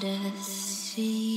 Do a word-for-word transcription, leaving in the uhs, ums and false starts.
the sea.